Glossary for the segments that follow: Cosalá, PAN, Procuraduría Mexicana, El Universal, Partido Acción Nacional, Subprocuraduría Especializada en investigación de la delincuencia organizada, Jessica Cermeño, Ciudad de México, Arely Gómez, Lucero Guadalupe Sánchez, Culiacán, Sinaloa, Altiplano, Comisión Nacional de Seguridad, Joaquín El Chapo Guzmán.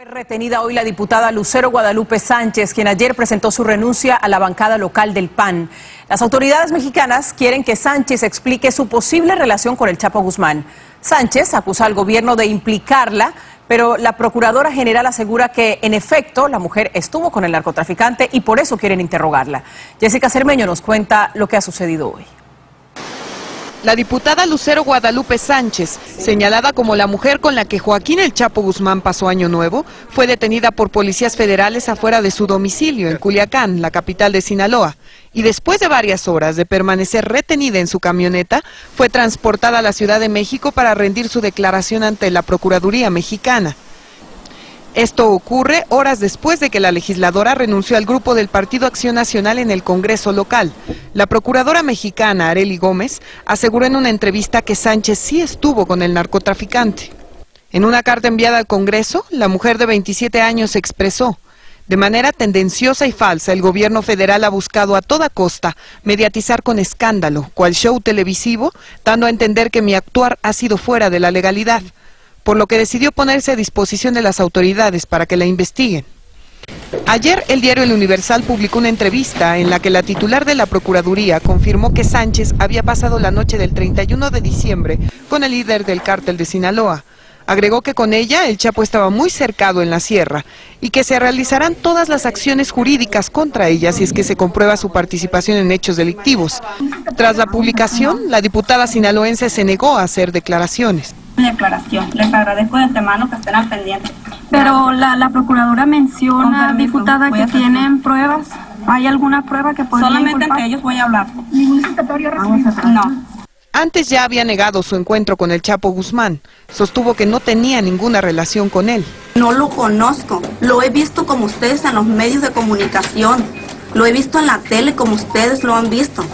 Fue retenida hoy la diputada Lucero Guadalupe Sánchez, quien ayer presentó su renuncia a la bancada local del PAN. Las autoridades mexicanas quieren que Sánchez explique su posible relación con el Chapo Guzmán. Sánchez acusa al gobierno de implicarla, pero la procuradora general asegura que, en efecto, la mujer estuvo con el narcotraficante y por eso quieren interrogarla. Jessica Cermeño nos cuenta lo que ha sucedido hoy. La diputada Lucero Guadalupe Sánchez, señalada como la mujer con la que Joaquín El Chapo Guzmán pasó Año Nuevo, fue detenida por policías federales afuera de su domicilio en Culiacán, la capital de Sinaloa, y después de varias horas de permanecer retenida en su camioneta, fue transportada a la Ciudad de México para rendir su declaración ante la Procuraduría Mexicana. Esto ocurre horas después de que la legisladora renunció al grupo del Partido Acción Nacional en el Congreso local. La procuradora mexicana Arely Gómez aseguró en una entrevista que Sánchez sí estuvo con el narcotraficante. En una carta enviada al Congreso, la mujer de 27 años expresó: de manera tendenciosa y falsa, el gobierno federal ha buscado a toda costa mediatizar con escándalo, cual show televisivo, dando a entender que mi actuar ha sido fuera de la legalidad, por lo que decidió ponerse a disposición de las autoridades para que la investiguen. Ayer el diario El Universal publicó una entrevista en la que la titular de la Procuraduría confirmó que Sánchez había pasado la noche del 31 de diciembre con el líder del cártel de Sinaloa. Agregó que con ella el Chapo estaba muy cercado en la sierra y que se realizarán todas las acciones jurídicas contra ella si es que se comprueba su participación en hechos delictivos. Tras la publicación, la diputada sinaloense se negó a hacer declaraciones. Declaración. Les agradezco de antemano que estén al pendiente. Pero la procuradora menciona, diputada, que tienen pruebas. ¿Hay alguna prueba que podría solamente inculpar? Ante ellos voy a hablar. ¿Ningún citatorio recibido? No. Antes ya había negado su encuentro con el Chapo Guzmán. Sostuvo que no tenía ninguna relación con él. No lo conozco. Lo he visto como ustedes en los medios de comunicación. Lo he visto en la tele como ustedes lo han visto.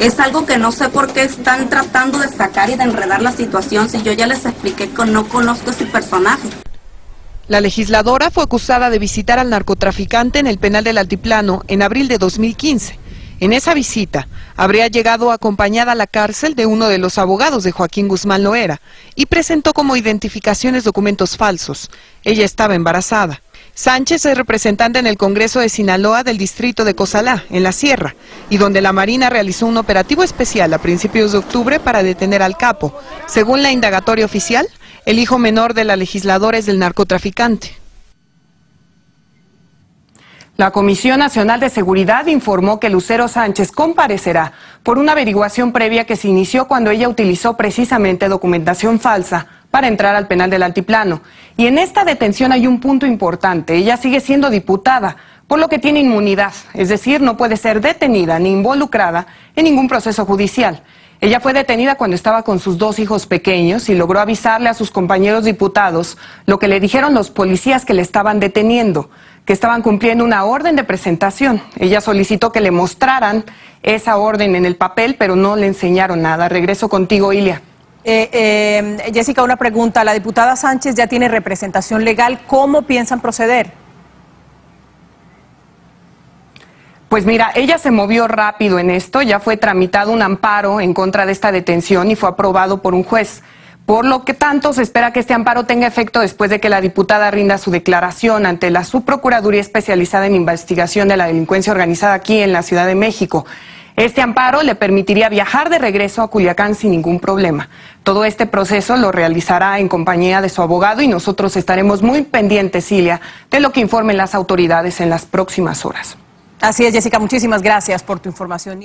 Es algo que no sé por qué están tratando de sacar y de enredar la situación si yo ya les expliqué que no conozco ese personaje. La legisladora fue acusada de visitar al narcotraficante en el penal del Altiplano en abril de 2015. En esa visita habría llegado acompañada a la cárcel de uno de los abogados de Joaquín Guzmán Loera y presentó como identificaciones documentos falsos. Ella estaba embarazada. Sánchez es representante en el Congreso de Sinaloa del distrito de Cosalá, en la sierra, y donde la Marina realizó un operativo especial a principios de octubre para detener al capo. Según la indagatoria oficial, el hijo menor de la legisladora es del narcotraficante. La Comisión Nacional de Seguridad informó que Lucero Sánchez comparecerá por una averiguación previa que se inició cuando ella utilizó precisamente documentación falsa para entrar al penal del Altiplano. Y en esta detención hay un punto importante: ella sigue siendo diputada, por lo que tiene inmunidad, es decir, no puede ser detenida ni involucrada en ningún proceso judicial. Ella fue detenida cuando estaba con sus dos hijos pequeños y logró avisarle a sus compañeros diputados lo que le dijeron los policías que le estaban deteniendo, que estaban cumpliendo una orden de presentación. Ella solicitó que le mostraran esa orden en el papel, pero no le enseñaron nada. Regreso contigo, Ilia. Jessica, una pregunta. La diputada Sánchez ya tiene representación legal. ¿Cómo piensan proceder? Pues mira, ella se movió rápido en esto, ya fue tramitado un amparo en contra de esta detención y fue aprobado por un juez. Por lo que tanto se espera que este amparo tenga efecto después de que la diputada rinda su declaración ante la Subprocuraduría Especializada en Investigación de la Delincuencia Organizada aquí en la Ciudad de México. Este amparo le permitiría viajar de regreso a Culiacán sin ningún problema. Todo este proceso lo realizará en compañía de su abogado y nosotros estaremos muy pendientes, Cilia, de lo que informen las autoridades en las próximas horas. Así es, Jessica, muchísimas gracias por tu información.